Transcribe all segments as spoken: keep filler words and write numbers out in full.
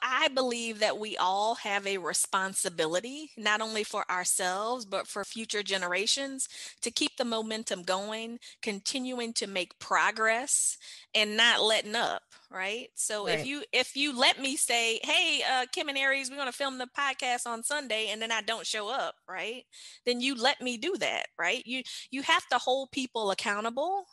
I believe that we all have a responsibility, not only for ourselves, but for future generations, to keep the momentum going, continuing to make progress and not letting up. Right. So right. if you if you let me say, hey, uh, Kim and Aries, we're going to film the podcast on Sunday, and then I don't show up. Right. Then you let me do that. Right. You you have to hold people accountable.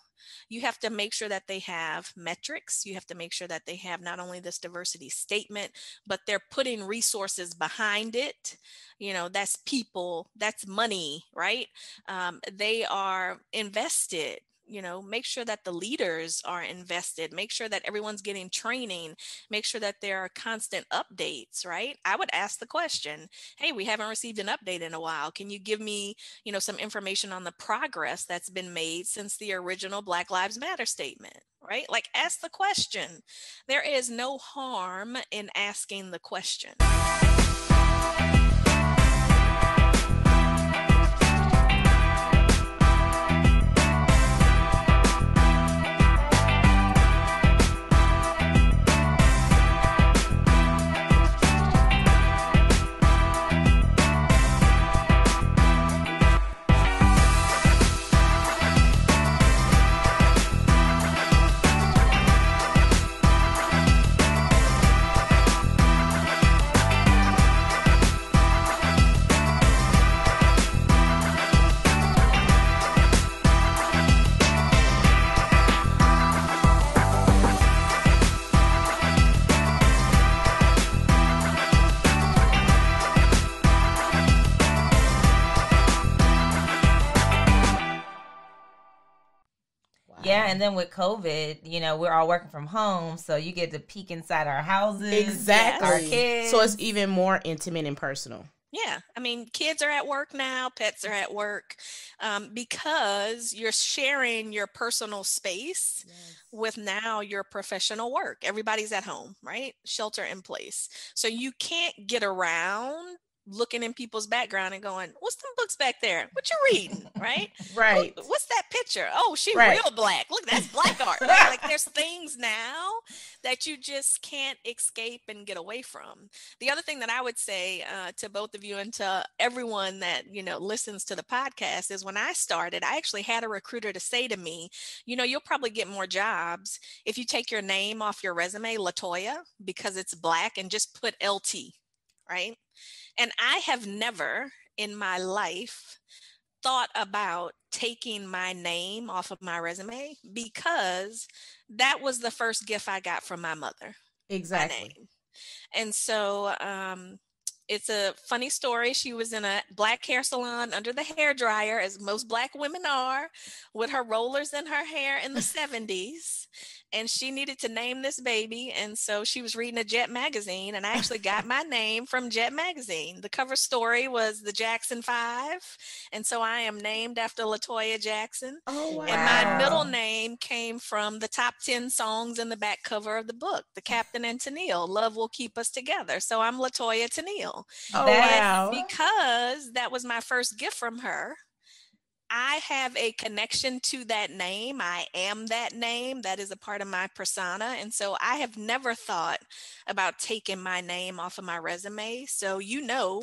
You have to make sure that they have metrics. You have to make sure that they have not only this diversity statement, but they're putting resources behind it. You know, that's people, that's money, right? Um, they are invested. You know, make sure that the leaders are invested, make sure that everyone's getting training, make sure that there are constant updates, right? I would ask the question, hey, we haven't received an update in a while. Can you give me, you know, some information on the progress that's been made since the original Black Lives Matter statement, right? Like, ask the question. There is no harm in asking the question. Yeah, and then with COVID, you know, we're all working from home, so you get to peek inside our houses. Exactly. Our kids. So it's even more intimate and personal. Yeah. I mean, kids are at work now, pets are at work, um, because you're sharing your personal space yes. with now your professional work. Everybody's at home, right? Shelter in place. So you can't get around looking in people's background and going, what's them books back there? What you reading? Right. Right. What, what's that picture? Oh, she right. real black. Look, that's black art. Right? Like, there's things now that you just can't escape and get away from. The other thing that I would say uh, to both of you and to everyone that, you know, listens to the podcast is, when I started, I actually had a recruiter to say to me, you know, you'll probably get more jobs if you take your name off your resume, LaToya, because it's black, and just put L T, right? And I have never in my life thought about taking my name off of my resume, because that was the first gift I got from my mother. Exactly. My name. And so um, it's a funny story. She was in a black hair salon under the hair dryer, as most black women are, with her rollers in her hair in the seventies. And she needed to name this baby. And so she was reading a Jet magazine, and I actually got my name from Jet magazine. The cover story was the Jackson Five. And so I am named after LaToya Jackson. Oh, wow. And my middle name came from the top ten songs in the back cover of the book, The Captain and Tennille, Love Will Keep Us Together. So I'm LaToya Tennille. Oh, wow. Because that was my first gift from her. I have a connection to that name. I am that name. That is a part of my persona. And so I have never thought about taking my name off of my resume. So, you know,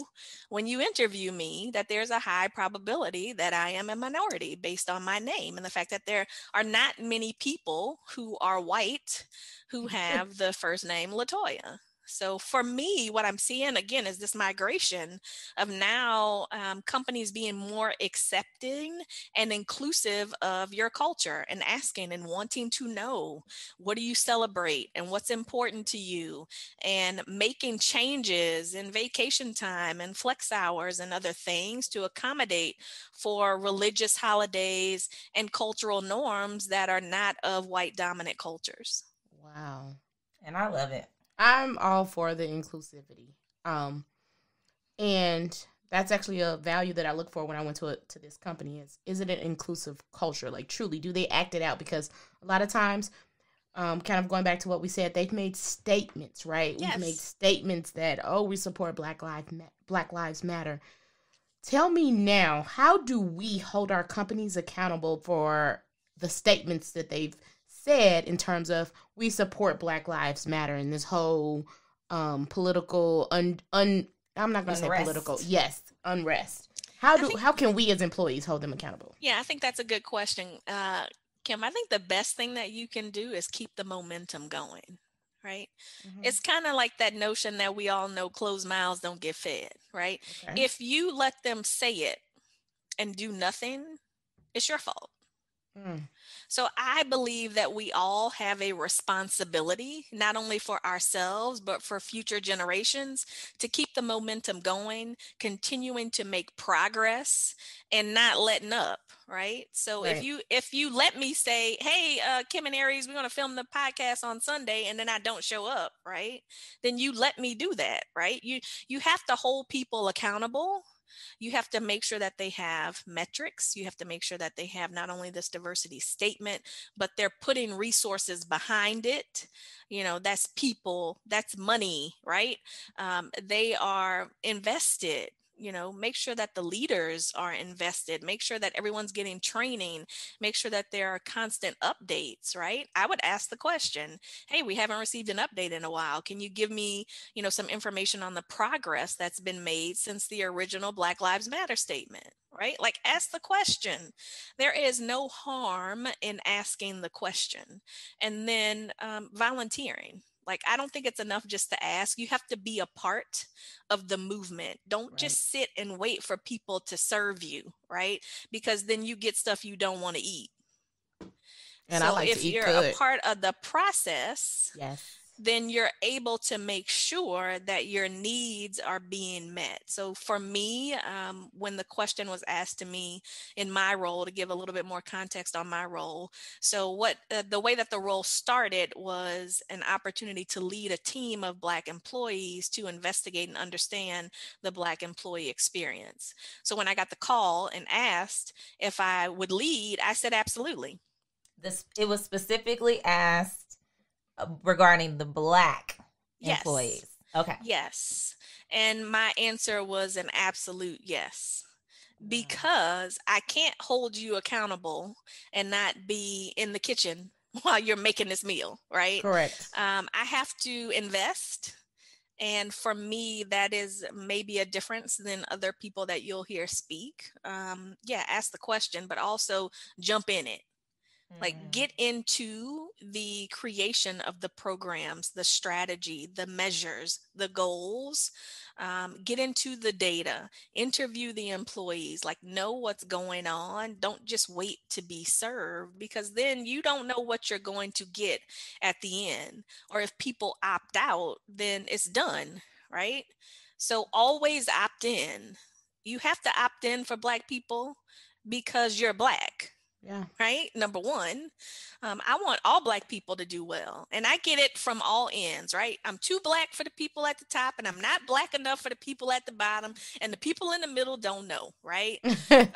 when you interview me, that there's a high probability that I am a minority based on my name and the fact that there are not many people who are white who have the first name LaToya. So for me, what I'm seeing, again, is this migration of now um, companies being more accepting and inclusive of your culture, and asking and wanting to know, what do you celebrate and what's important to you, and making changes in vacation time and flex hours and other things to accommodate for religious holidays and cultural norms that are not of white dominant cultures. Wow. And I love it. I'm all for the inclusivity. Um, and that's actually a value that I look for when I went to a, to this company is, is it an inclusive culture? Like, truly, do they act it out? Because a lot of times, um, kind of going back to what we said, they've made statements, right? Yes. We've made statements that, oh, we support Black Lives, Black Lives Matter. Tell me now, how do we hold our companies accountable for the statements that they've said in terms of, we support Black Lives Matter and this whole um, political un un. I'm not going to say political. Yes, unrest. How do think, how can we as employees hold them accountable? Yeah, I think that's a good question, uh, Kim. I think the best thing that you can do is keep the momentum going. Right. Mm-hmm. It's kind of like that notion that we all know, closed mouths don't get fed. Right. Okay. If you let them say it and do nothing, it's your fault. Mm. So I believe that we all have a responsibility, not only for ourselves, but for future generations, to keep the momentum going, continuing to make progress and not letting up. Right. So right. if you if you let me say, hey, uh, Kim and Aries, we're going to film the podcast on Sunday, and then I don't show up. Right. Then you let me do that. Right. You you have to hold people accountable. You have to make sure that they have metrics. You have to make sure that they have not only this diversity statement, but they're putting resources behind it. You know, that's people, that's money. Right. Um, they are invested. You know, make sure that the leaders are invested, make sure that everyone's getting training, make sure that there are constant updates, right? I would ask the question, hey, we haven't received an update in a while. Can you give me, you know, some information on the progress that's been made since the original Black Lives Matter statement, right? Like, ask the question. There is no harm in asking the question. And then um, volunteering. Like, I don't think it's enough just to ask. You have to be a part of the movement. Don't right. just sit and wait for people to serve you, right? Because then you get stuff you don't want to eat. And so I like if to eat you're good. a part of the process, yes. then you're able to make sure that your needs are being met. So for me, um, when the question was asked to me in my role, to give a little bit more context on my role. So what uh, the way that the role started was an opportunity to lead a team of Black employees to investigate and understand the Black employee experience. So when I got the call and asked if I would lead, I said, absolutely. This, it was specifically asked regarding the Black employees. Yes. Okay. Yes. And my answer was an absolute yes, because I can't hold you accountable and not be in the kitchen while you're making this meal, right? Correct. Um, I have to invest. And for me, that is maybe a difference than other people that you'll hear speak. Um, yeah, ask the question, but also jump in it. Like, get into the creation of the programs, the strategy, the measures, the goals, um, get into the data, interview the employees, like, know what's going on. Don't just wait to be served, because then you don't know what you're going to get at the end. Or if people opt out, then it's done, right? So always opt in. You have to opt in for Black people because you're Black. Yeah. Right. Number one, um, I want all Black people to do well. And I get it from all ends. Right. I'm too Black for the people at the top, and I'm not Black enough for the people at the bottom. And the people in the middle don't know. Right.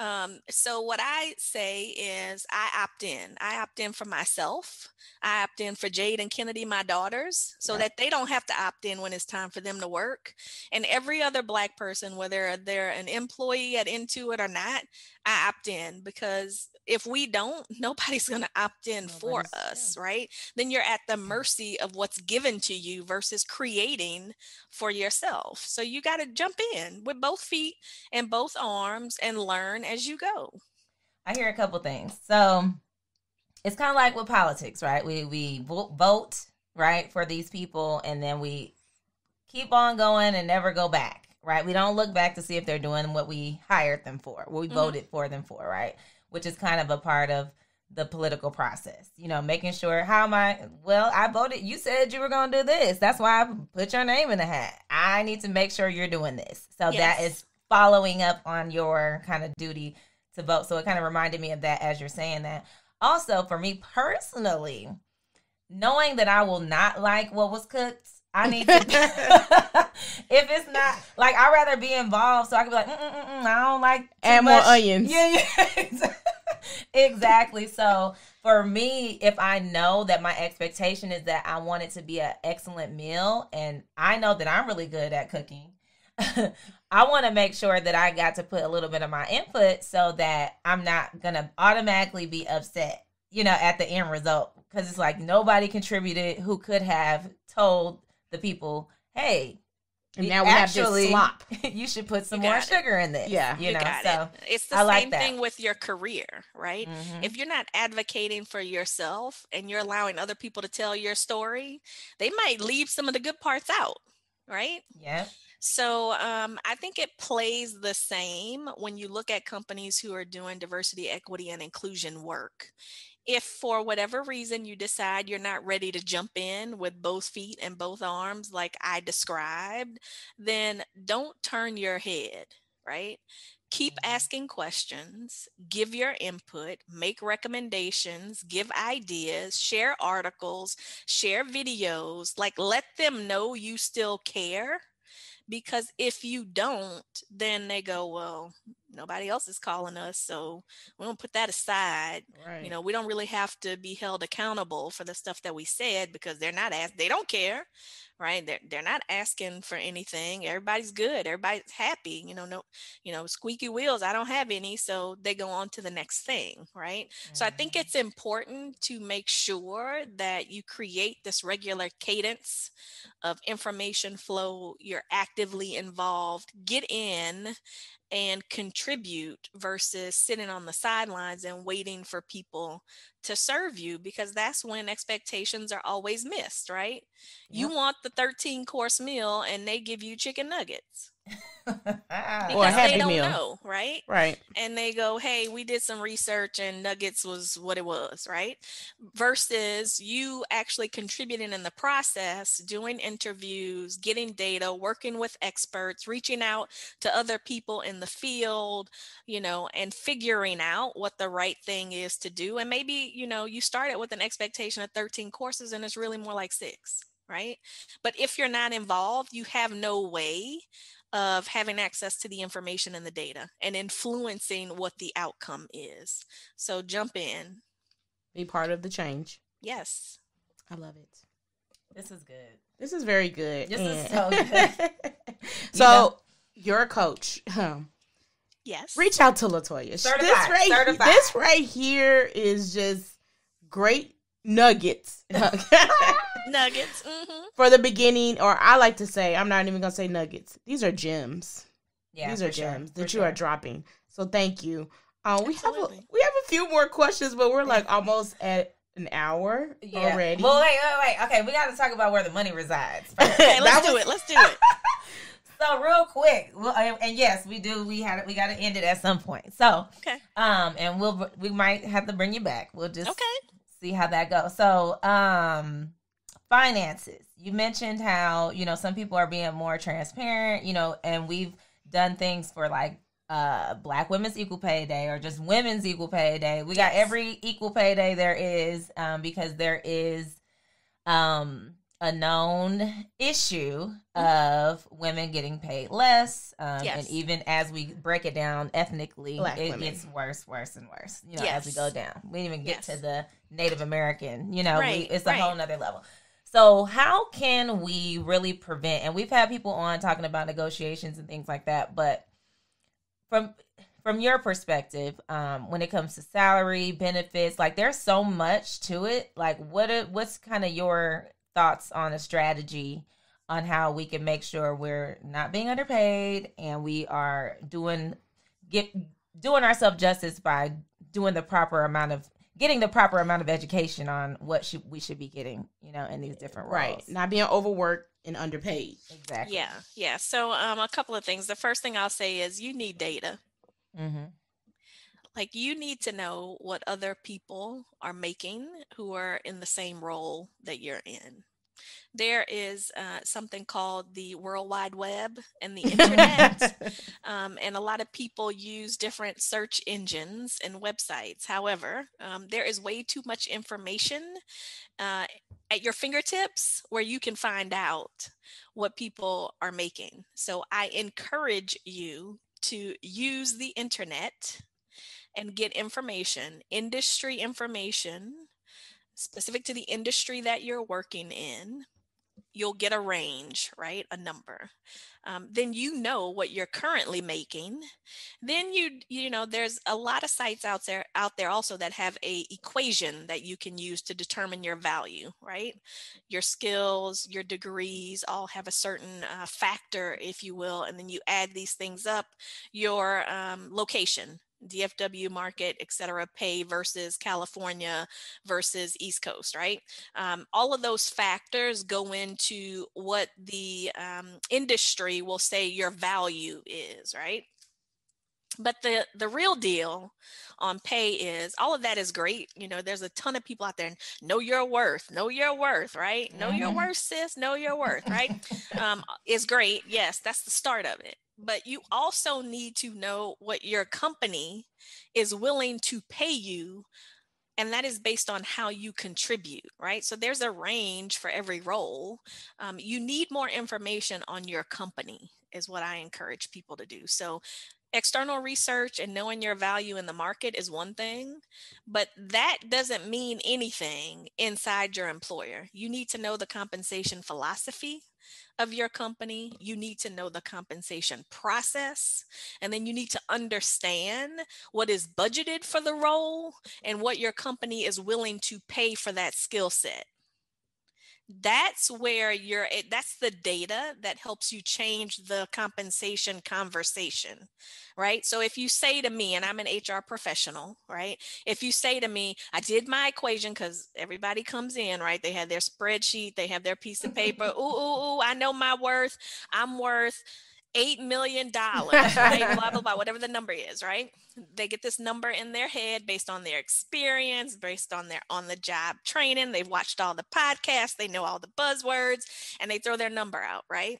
um, so what I say is I opt in. I opt in for myself. I opt in for Jade and Kennedy, my daughters, so right. that they don't have to opt in when it's time for them to work. And every other Black person, whether they're an employee at Intuit or not, I opt in, because if we don't, nobody's going to opt in Nobody's, for us, yeah. right? Then you're at the mercy of what's given to you versus creating for yourself. So you got to jump in with both feet and both arms and learn as you go. I hear a couple things. So it's kind of like with politics, right? We we vote, right, for these people, and then we keep on going and never go back, right? We don't look back to see if they're doing what we hired them for, what we mm-hmm. voted for them for, right? Which is kind of a part of the political process, you know, making sure, how am I, well, I voted, you said you were going to do this. That's why I put your name in the hat. I need to make sure you're doing this. So yes. that is following up on your kind of duty to vote. So it kind of reminded me of that as you're saying that. Also, for me personally, knowing that I will not like what was cooked, I need to, if it's not, like, I'd rather be involved so I can be like, mm mm mm, mm I don't like too Add much. more onions. Yeah, yeah. Exactly. So for me, if I know that my expectation is that I want it to be an excellent meal, and I know that I'm really good at cooking, I want to make sure that I got to put a little bit of my input so that I'm not going to automatically be upset, you know, at the end result. Because it's like nobody contributed who could have told the people hey, and now we actually, have this slop. You should put some more it. sugar in this. Yeah. You, you know, so it. It's the I same like thing with your career, right? Mm-hmm. If you're not advocating for yourself and you're allowing other people to tell your story, they might leave some of the good parts out, right? Yeah. So um, I think it plays the same when you look at companies who are doing diversity, equity, and inclusion work. If for whatever reason you decide you're not ready to jump in with both feet and both arms like I described, then don't turn your head, right? Keep asking questions, give your input, make recommendations, give ideas, share articles, share videos, like let them know you still care. Because if you don't, then they go, well, nobody else is calling us, so we don't put that aside. Right. You know, we don't really have to be held accountable for the stuff that we said because they're not asked. They don't care, right? They're they're not asking for anything. Everybody's good. Everybody's happy. You know, no, you know, squeaky wheels. I don't have any, so they go on to the next thing, right? Mm-hmm. So I think it's important to make sure that you create this regular cadence of information flow. You're actively involved. Get in and contribute versus sitting on the sidelines and waiting for people to serve you, because that's when expectations are always missed, right? Yep. You want the thirteen course meal and they give you chicken nuggets. Because or a happy they don't meal. know, right? Right. And they go, hey, we did some research and nuggets was what it was, right? Versus you actually contributing in the process, doing interviews, getting data, working with experts, reaching out to other people in the field, you know, and figuring out what the right thing is to do. And maybe, you know, you started with an expectation of thirteen courses and it's really more like six, right? But if you're not involved, you have no way of having access to the information and the data and influencing what the outcome is. So jump in. Be part of the change. Yes. I love it. This is good. This is very good. This and... is so good. So know. You're a coach. Huh? Yes. Reach out to LaToya. Certified. This right, Certified. This right here is just great nuggets. Nuggets mm-hmm. for the beginning, or I like to say, I'm not even gonna say nuggets. These are gems. Yeah, these are gems sure, that you sure. are dropping. So thank you. Uh, we Absolutely. have a, we have a few more questions, but we're like almost at an hour yeah. already. Well, wait, wait, wait. Okay, we got to talk about where the money resides. Okay, let's do was... it. Let's do it. So real quick, well, and yes, we do. We had we got to end it at some point. So okay, um, and we'll we might have to bring you back. We'll just okay. see how that goes. So um. Finances. You mentioned how, you know, some people are being more transparent, you know, and we've done things for like uh, Black Women's Equal Pay Day or just Women's Equal Pay Day. We got yes. every Equal Pay Day there is um, because there is um, a known issue mm-hmm. of women getting paid less. Um, yes. And even as we break it down ethnically, Black it women. gets worse, worse, and worse, you know, yes. as we go down. We didn't even get yes. to the Native American, you know, right, we, it's a right. whole nother level. So how can we really prevent, and we've had people on talking about negotiations and things like that, but from from your perspective, um, when it comes to salary, benefits, like there's so much to it. Like what are, what's kind of your thoughts on a strategy on how we can make sure we're not being underpaid and we are doing get, doing ourselves justice by doing the proper amount of getting the proper amount of education on what should, we should be getting, you know, in these different roles. Right. Not being overworked and underpaid. Exactly. Yeah. Yeah. So um, a couple of things. The first thing I'll say is you need data. Mm-hmm. Like you need to know what other people are making who are in the same role that you're in. There is uh, something called the World Wide Web and the internet, um, and a lot of people use different search engines and websites. However, um, there is way too much information uh, at your fingertips where you can find out what people are making. So I encourage you to use the internet and get information, industry information, specific to the industry that you're working in, you'll get a range, right? A number. Um, then you know what you're currently making. Then you, you know, there's a lot of sites out there, out there also that have a equation that you can use to determine your value, right? Your skills, your degrees all have a certain uh, factor, if you will. And then you add these things up, your um, location, D F W market, et cetera, pay versus California versus East Coast, right? Um, all of those factors go into what the um, industry will say your value is, right? But the, the real deal on pay is all of that is great. You know, there's a ton of people out there, and know your worth, know your worth, right? Know mm-hmm. your worth, sis, know your worth, right? um, it's great. Yes, that's the start of it. But you also need to know what your company is willing to pay you. And that is based on how you contribute, right? So there's a range for every role. Um, you need more information on your company is what I encourage people to do. So external research and knowing your value in the market is one thing, but that doesn't mean anything inside your employer. You need to know the compensation philosophy of your company. You need to know the compensation process, and then you need to understand what is budgeted for the role and what your company is willing to pay for that skill set. That's where you're, that's the data that helps you change the compensation conversation, right? So if you say to me, and I'm an H R professional, right? If you say to me, I did my equation, because everybody comes in, right? They have their spreadsheet, they have their piece of paper. Ooh, ooh, ooh, I know my worth. I'm worth eight million dollars, right? Blah, blah, blah, whatever the number is, right? They get this number in their head based on their experience, based on their on-the-job training. They've watched all the podcasts. They know all the buzzwords, and they throw their number out, right?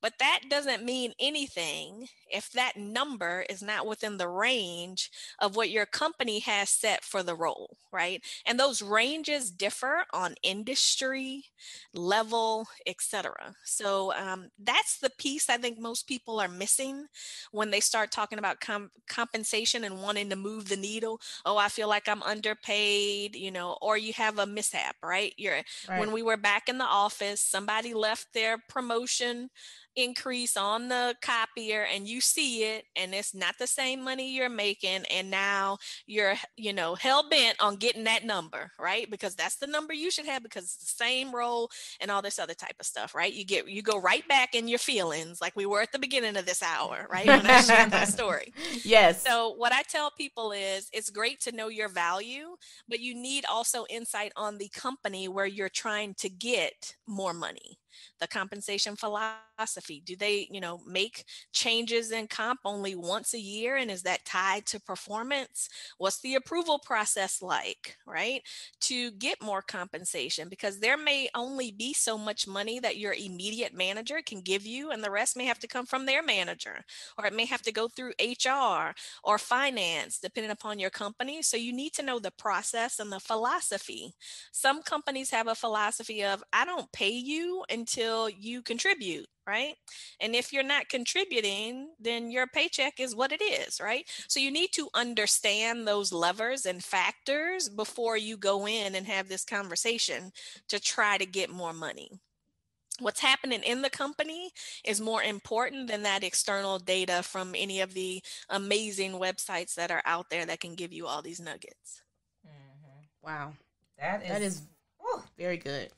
But that doesn't mean anything if that number is not within the range of what your company has set for the role, right? And those ranges differ on industry, level, et cetera. So um, that's the piece I think most people people are missing when they start talking about com- compensation and wanting to move the needle. Oh, I feel like I'm underpaid, you know, or you have a mishap, right? You're right. When we were back in the office, somebody left their promotion increase on the copier and you see it and it's not the same money you're making. And now you're, you know, hell bent on getting that number, right? Because that's the number you should have because it's the same role and all this other type of stuff, right? You get, you go right back in your feelings like we were at the beginning of this hour, right? When I shared that story. Yes. So what I tell people is it's great to know your value, but you need also insight on the company where you're trying to get more money. The compensation philosophy, do they, you know, make changes in comp only once a year? And is that tied to performance? What's the approval process like, right? To get more compensation, because there may only be so much money that your immediate manager can give you, and the rest may have to come from their manager, or it may have to go through H R or finance, depending upon your company. So you need to know the process and the philosophy. Some companies have a philosophy of, I don't pay you and until you contribute, right? And if you're not contributing, then your paycheck is what it is, right? So you need to understand those levers and factors before you go in and have this conversation to try to get more money. What's happening in the company is more important than that external data from any of the amazing websites that are out there that can give you all these nuggets. Mm-hmm. Wow. That is, that is oh, very good.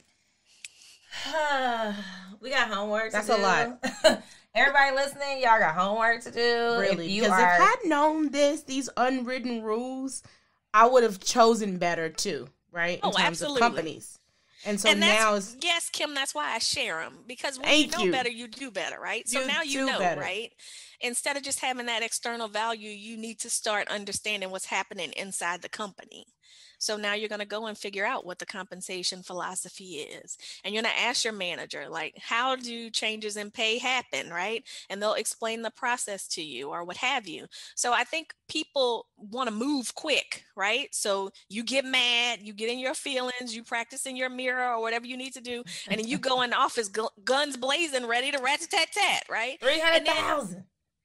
We got homework to do. That's a lot. Everybody listening, y'all got homework to do. Really, because if, are... if I'd known this, these unwritten rules, I would have chosen better too, right? Oh, in terms absolutely. Of companies. And so and now it's... Yes, Kim, that's why I share them. Because when you know you. better, you do better, right? So you now you know, better. Right? Instead of just having that external value, you need to start understanding what's happening inside the company. So now you're going to go and figure out what the compensation philosophy is. And you're going to ask your manager, like, how do changes in pay happen, right? And they'll explain the process to you or what have you. So I think people want to move quick, right? So you get mad, you get in your feelings, you practice in your mirror or whatever you need to do. And then you go in the office, guns blazing, ready to rat-a-tat-tat, right? three hundred thousand.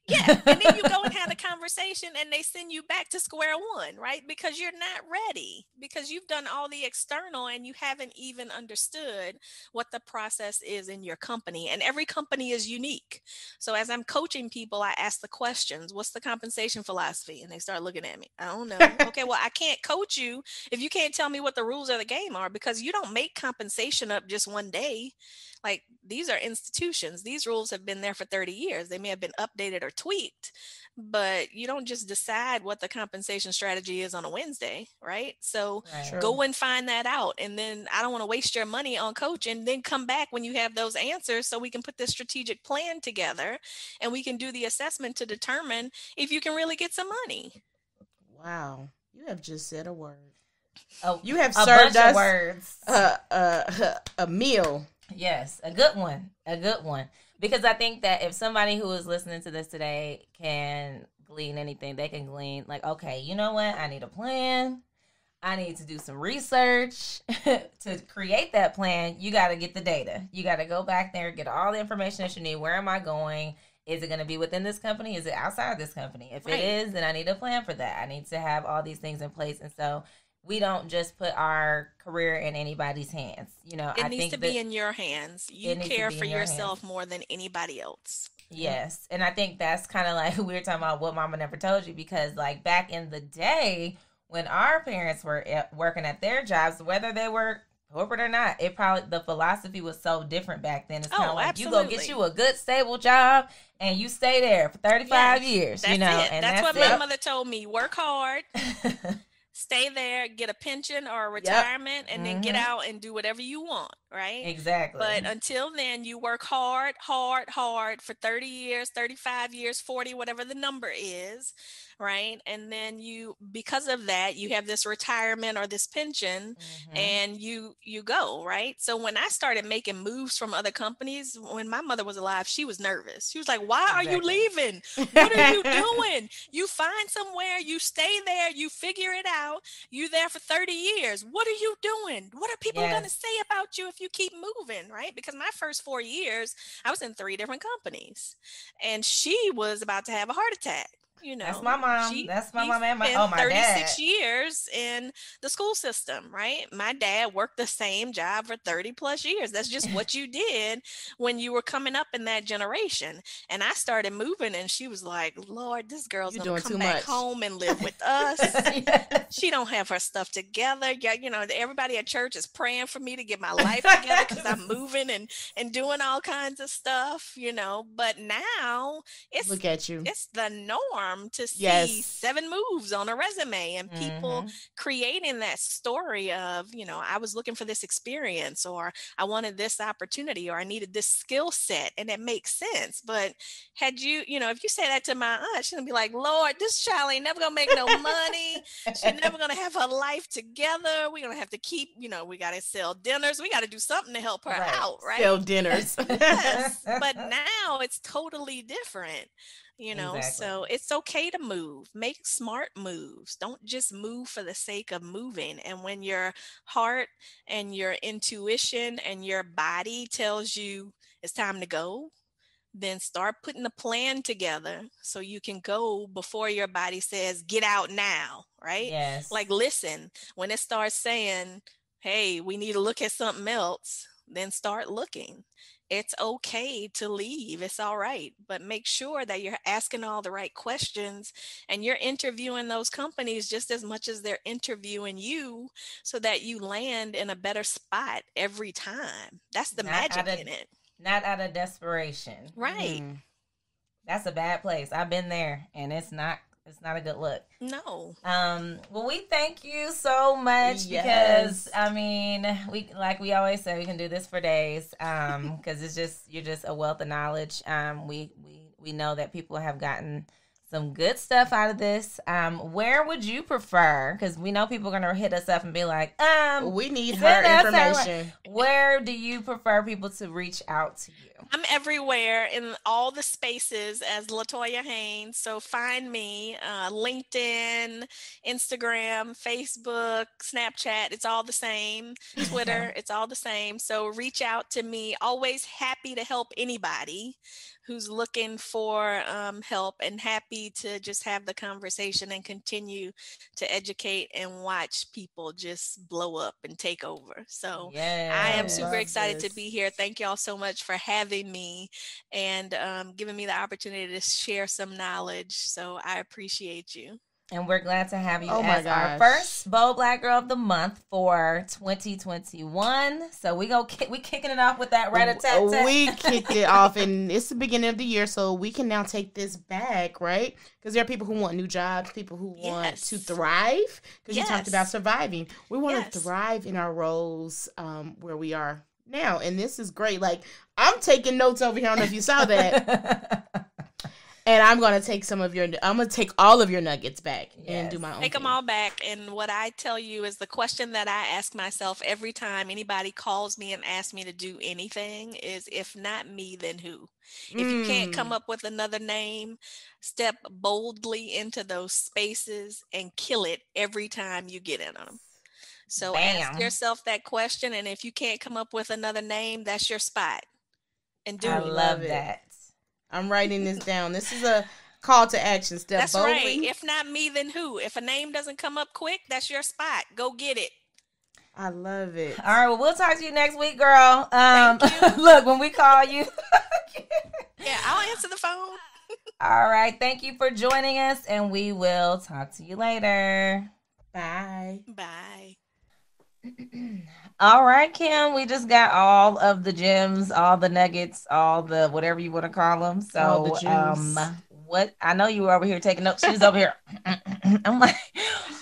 Yeah. And then you go and have a conversation and they send you back to square one, right? Because you're not ready, because you've done all the external and you haven't even understood what the process is in your company. And every company is unique. So as I'm coaching people, I ask the questions, what's the compensation philosophy? And they start looking at me. I don't know. Okay, well, I can't coach you if you can't tell me what the rules of the game are, because you don't make compensation up just one day. Like, these are institutions. These rules have been there for thirty years. They may have been updated or tweaked, but you don't just decide what the compensation strategy is on a Wednesday, right? So right. Go and find that out. And then I don't want to waste your money on coaching. Then come back when you have those answers so we can put this strategic plan together and we can do the assessment to determine if you can really get some money. Wow. You have just said a word. Oh, you have served us words. A, a, a meal. Yes, a good one, a good one. Because I think that if somebody who is listening to this today can glean anything, they can glean like, okay, you know what? I need a plan. I need to do some research to create that plan. You got to get the data. You got to go back there, get all the information that you need. Where am I going? Is it going to be within this company? Is it outside this company? If right. it is, then I need a plan for that. I need to have all these things in place. And so we don't just put our career in anybody's hands. You know, it I needs think to be in your hands. You care for your yourself hands. More than anybody else. Yes. And I think that's kind of like we were talking about what mama never told you, because like back in the day when our parents were at, working at their jobs, whether they were corporate or not, it probably the philosophy was so different back then. It's oh, kind of like absolutely. You go get you a good stable job and you stay there for thirty-five yes, years. That's you know, it. And that's, that's what it. My mother told me. Work hard. Stay there, get a pension or a retirement, yep. and then mm-hmm. get out and do whatever you want, right? Exactly. But until then, you work hard, hard, hard for thirty years, thirty-five years, forty, whatever the number is, right? And then you, because of that, you have this retirement or this pension, mm-hmm. and you you go, right? So when I started making moves from other companies, when my mother was alive, she was nervous. She was like, why exactly. are you leaving? What are you doing? You find somewhere, you stay there, you figure it out. You there for thirty years. What are you doing? What are people yes. going to say about you if you keep moving, right? Because my first four years, I was in three different companies, and she was about to have a heart attack. You know, that's my mom. She, that's my mom and my oh my thirty-six dad. Years in the school system, right? My dad worked the same job for thirty plus years. That's just what you did when you were coming up in that generation. And I started moving, and she was like, "Lord, this girl's You're gonna come back much. Home and live with us. Yes. She don't have her stuff together. Yeah, you know, everybody at church is praying for me to get my life together because I'm moving and and doing all kinds of stuff, you know. But now it's look at you. It's the norm." To see yes. seven moves on a resume and people mm-hmm. creating that story of, you know, I was looking for this experience, or I wanted this opportunity, or I needed this skill set. And it makes sense. But had you, you know, if you say that to my aunt, she's gonna be like, Lord, this child ain't never gonna make no money. She's never gonna have her life together. We're gonna have to keep, you know, we gotta sell dinners. We gotta do something to help her right. out, right? Sell dinners. Yes. But now it's totally different. You know, exactly. So it's okay to move, make smart moves. Don't just move for the sake of moving. And when your heart and your intuition and your body tells you it's time to go, then start putting a plan together so you can go before your body says, get out now, right? Yes. Like, listen, when it starts saying, hey, we need to look at something else, then start looking. It's okay to leave. It's all right. But make sure that you're asking all the right questions and you're interviewing those companies just as much as they're interviewing you so that you land in a better spot every time. That's the not magic of, in it. Not out of desperation. Right. Mm. That's a bad place. I've been there, and it's not It's not a good look. No. Um, well, we thank you so much yes. because, I mean, we like we always say, we can do this for days because um, it's just, you're just a wealth of knowledge. Um, we, we, we know that people have gotten some good stuff out of this. Um, where would you prefer? Because we know people are going to hit us up and be like, um, we need her information. Where do you prefer people to reach out to you? I'm everywhere in all the spaces as LaToya Haynes. So find me, uh, LinkedIn, Instagram, Facebook, Snapchat. It's all the same. Twitter. It's all the same. So reach out to me. Always happy to help anybody who's looking for um, help, and happy to just have the conversation and continue to educate and watch people just blow up and take over. So yeah, I am super excited this. to be here. Thank you all so much for having me and um, giving me the opportunity to share some knowledge. So I appreciate you. And we're glad to have you oh as our first Bold Black Girl of the Month for twenty twenty-one. So we go, ki we kicking it off with that rat-a-tat-tat. We kicked it off, and it's the beginning of the year, so we can now take this back, right? Because there are people who want new jobs, people who yes. want to thrive. Because yes. you talked about surviving, we want yes. to thrive in our roles um, where we are now, and this is great. Like I'm taking notes over here. I don't know if you saw that. And I'm going to take some of your, I'm going to take all of your nuggets back yes. and do my own. Take them thing. all back. And what I tell you is the question that I ask myself every time anybody calls me and asks me to do anything is, if not me, then who? If mm. you can't come up with another name, step boldly into those spaces and kill it every time you get in them. So Bam. ask yourself that question. And if you can't come up with another name, that's your spot. And do I love it. that. I'm writing this down. This is a call to action. Step that's boldly. Right. If not me, then who? If a name doesn't come up quick, that's your spot. Go get it. I love it. All right. Well, we'll talk to you next week, girl. Um, Thank you. Look, when we call you. Yeah, I'll answer the phone. All right. Thank you for joining us, and we will talk to you later. Bye. Bye. All right, Kim, we just got all of the gems, all the nuggets, all the whatever you want to call them. So the um what I know you were over here taking notes. She was over here. I'm like,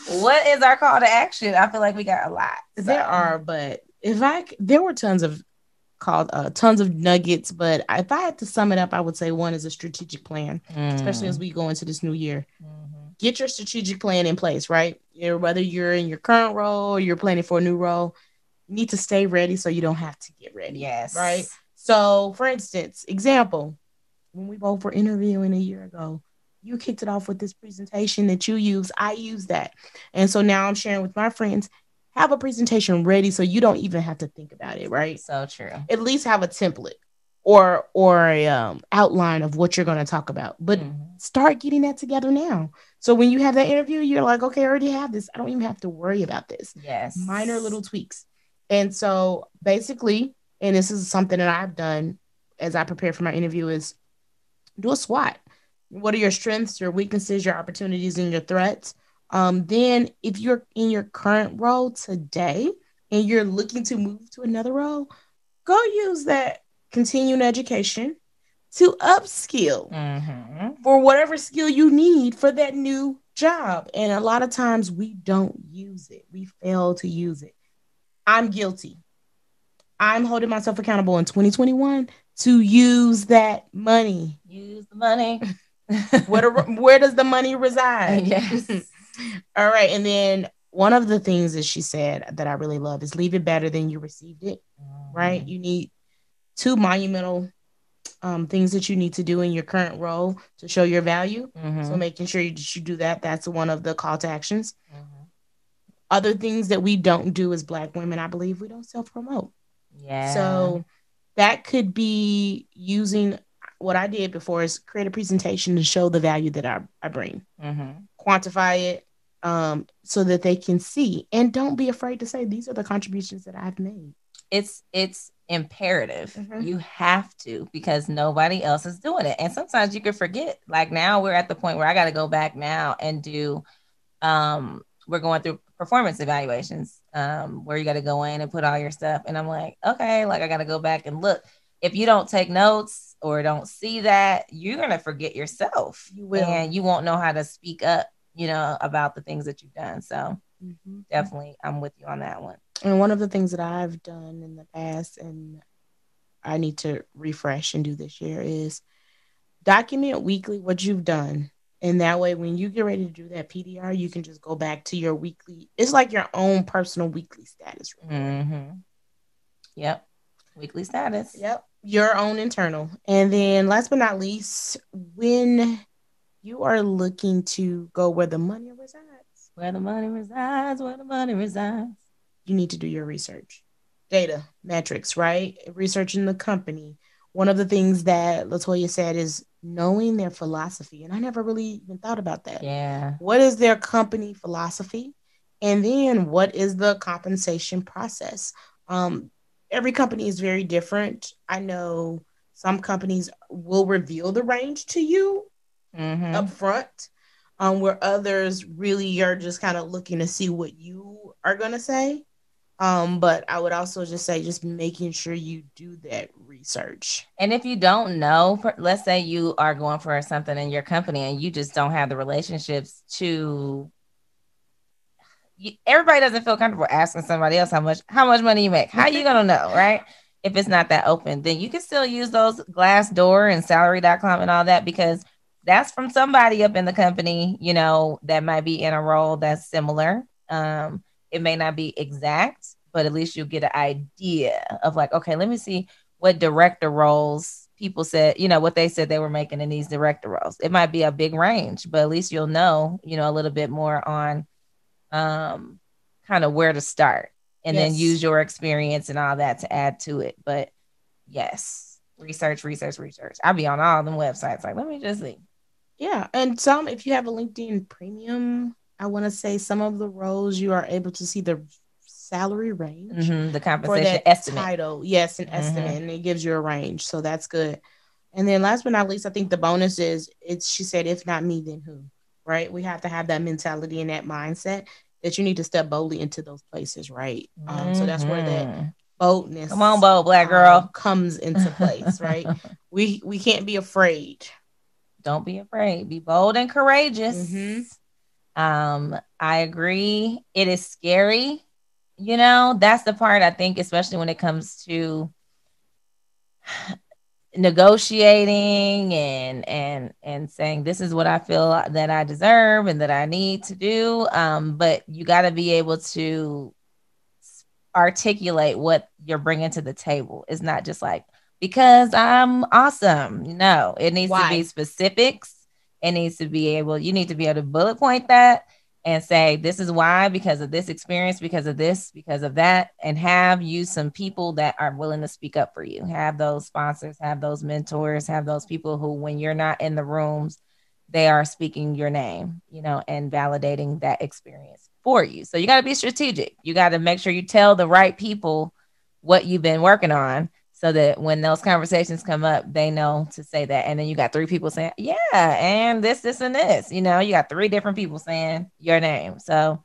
what is our call to action? I feel like we got a lot. So. There are, but if I there were tons of called uh, tons of nuggets, but if I had to sum it up, I would say one is a strategic plan, mm. especially as we go into this new year. Mm-hmm. Get your strategic plan in place, right? You're, whether you're in your current role or you're planning for a new role, you need to stay ready so you don't have to get ready. Yes. Right? So, for instance, example, when we both were interviewing a year ago, you kicked it off with this presentation that you use. I use that. And so now I'm sharing with my friends, have a presentation ready so you don't even have to think about it, right? So true. At least have a template. Or or a um, outline of what you're going to talk about. But mm-hmm. start getting that together now. So when you have that interview, you're like, okay, I already have this. I don't even have to worry about this. Yes. Minor little tweaks. And so basically, and this is something that I've done as I prepare for my interview, is do a SWOT. What are your strengths, your weaknesses, your opportunities, and your threats? Um, then if you're in your current role today and you're looking to move to another role, go use that. Continuing education to upskill mm-hmm. for whatever skill you need for that new job. And a lot of times we don't use it. We fail to use it. I'm guilty. I'm holding myself accountable in twenty twenty-one to use that money. Use the money. where, do, where does the money reside? Yes. All right. And then one of the things that she said that I really love is leave it better than you received it. Mm. Right? You need two monumental um, things that you need to do in your current role to show your value. Mm-hmm. So making sure that you do that. That's one of the call to actions. Mm-hmm. Other things that we don't do as Black women, I believe we don't self-promote. Yeah. So that could be using what I did before is create a presentation to show the value that I, I bring. Mm-hmm. Quantify it um, so that they can see. And don't be afraid to say, these are the contributions that I've made. It's, it's, imperative. Mm-hmm. You have to, because nobody else is doing it. And sometimes you can forget. Like now we're at the point where I got to go back now and do, um, we're going through performance evaluations, um, where you got to go in and put all your stuff. And I'm like, okay, like I got to go back and look. If you don't take notes or don't see that, you're going to forget yourself. You will. And you won't know how to speak up, you know, about the things that you've done. So mm-hmm. definitely I'm with you on that one. And one of the things that I've done in the past and I need to refresh and do this year is document weekly what you've done And that way, when you get ready to do that P D R, you can just go back to your weekly. It's like your own personal weekly status. Mm-hmm. Yep. Weekly status. Yep. Your own internal. And then last but not least, when you are looking to go where the money resides. Where the money resides. Where the money resides. You need to do your research. Data, metrics, right? Researching the company. One of the things that LaToya said is knowing their philosophy. And I never really even thought about that. Yeah. What is their company philosophy? And then what is the compensation process? Um, every company is very different. I know some companies will reveal the range to you mm-hmm. up front, um, where others really are just kind of looking to see what you are going to say. Um, but I would also just say just making sure you do that research. And if you don't know, let's say you are going for something in your company and you just don't have the relationships to, you, everybody doesn't feel comfortable asking somebody else how much, how much money you make. How you going to know, right? If it's not that open, then you can still use those Glassdoor and salary dot com and all that, because that's from somebody up in the company, you know, that might be in a role that's similar. Um, It may not be exact, but at least you get an idea of like, okay, let me see what director roles people said, you know, what they said they were making in these director roles. It might be a big range, but at least you'll know, you know, a little bit more on um, kind of where to start, and yes. then use your experience and all that to add to it. But yes, research, research, research. I'll be on all them websites. Like, let me just see. Yeah. And some, if you have a LinkedIn Premium, I want to say some of the roles you are able to see the salary range, mm-hmm, the compensation estimate, title, yes, an mm-hmm. estimate, and it gives you a range. So that's good. And then last but not least, I think the bonus is it's, she said, if not me, then who, right? We have to have that mentality and that mindset that you need to step boldly into those places. Right. Um, mm-hmm. So that's where that boldness, come on, bold black girl, um, comes into place. Right. We, we can't be afraid. Don't be afraid. Be bold and courageous. Mm-hmm. Um, I agree. It is scary. You know, that's the part I think, especially when it comes to negotiating and, and, and saying, this is what I feel that I deserve and that I need to do. Um, but you got to be able to articulate what you're bringing to the table. It's not just like, because I'm awesome. No, it needs Why? to be specifics. It needs to be able, you need to be able to bullet point that and say, this is why, because of this experience, because of this, because of that, and have you some people that are willing to speak up for you. Have those sponsors, have those mentors, have those people who, when you're not in the rooms, they are speaking your name, you know, and validating that experience for you. So you got to be strategic. You got to make sure you tell the right people what you've been working on, so that when those conversations come up, they know to say that. And then you got three people saying, yeah, and this, this, and this, you know, you got three different people saying your name. So,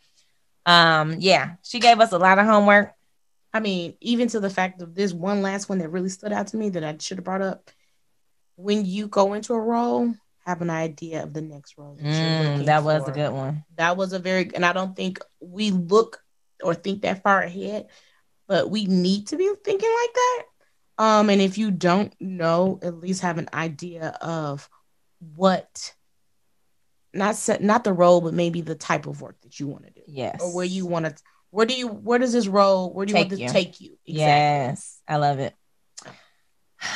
um, yeah, she gave us a lot of homework. I mean, even to the fact of this one last one that really stood out to me that I should have brought up. When you go into a role, have an idea of the next role. That, mm, you're looking that was for. a good one. That was a very, and I don't think we look or think that far ahead, but we need to be thinking like that. Um, and if you don't know, at least have an idea of what, not not the role, but maybe the type of work that you want to do. Yes. Or where you want to, where do you, where does this role, where do you take want to you. take you? Exactly. Yes. I love it.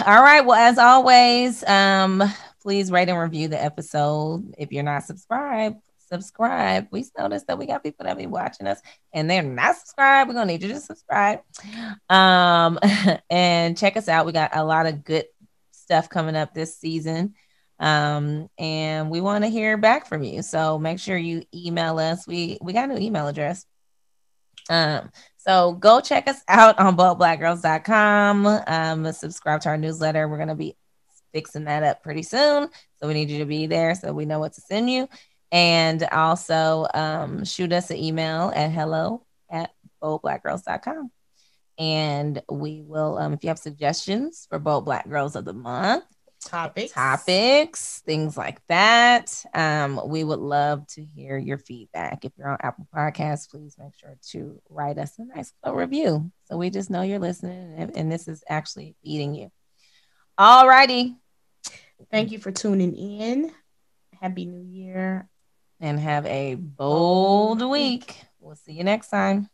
All right. Well, as always, um, please rate and review the episode. If you're not subscribed, subscribe. We noticed that we got people that be watching us and they're not subscribed. We're gonna need you to subscribe, um and check us out. We got a lot of good stuff coming up this season, um and we want to hear back from you, so make sure you email us. We we got a new email address, um so go check us out on bold black girls dot com. Um subscribe to our newsletter. We're gonna be fixing that up pretty soon, so we need you to be there so we know what to send you. And also, um, shoot us an email at hello at bold black girls dot com. And we will, um, if you have suggestions for Bold Black Girls of the Month, topics, topics, things like that, um, we would love to hear your feedback. If you're on Apple Podcasts, please make sure to write us a nice little review, so we just know you're listening and, and this is actually feeding you. All righty. Thank you for tuning in. happy new year. And have a bold week. We'll see you next time.